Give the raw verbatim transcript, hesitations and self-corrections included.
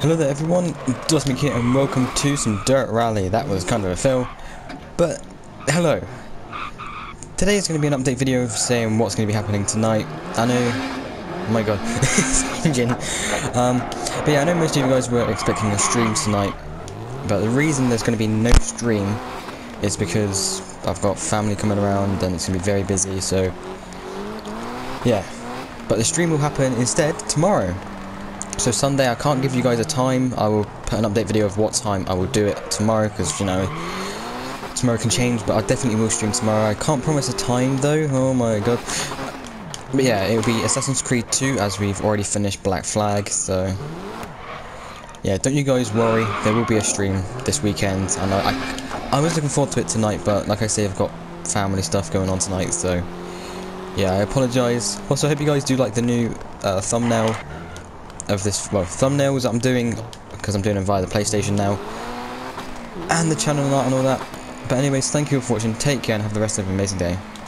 Hello there everyone, DuskMink here and welcome to some DiRT Rally. That was kind of a fail, but hello. Today is going to be an update video saying what's going to be happening tonight. I know, oh my god, it's changing. Um, but yeah, I know most of you guys were expecting a stream tonight, but the reason there's going to be no stream is because I've got family coming around and it's going to be very busy, so yeah. But the stream will happen instead tomorrow. So Sunday, I can't give you guys a time. I will put an update video of what time I will do it tomorrow, because, you know, tomorrow can change, but I definitely will stream tomorrow. I can't promise a time, though. Oh, my God. But, yeah, it'll be Assassin's Creed two, as we've already finished Black Flag, so... yeah, don't you guys worry. There will be a stream this weekend. And I, I, I was looking forward to it tonight, but, like I say, I've got family stuff going on tonight, so... yeah, I apologise. Also, I hope you guys do like the new uh, thumbnail... of this, well, thumbnails that I'm doing, because I'm doing them via the PlayStation now, and the channel art and all that. But anyways, thank you all for watching, take care, and have the rest of an amazing day.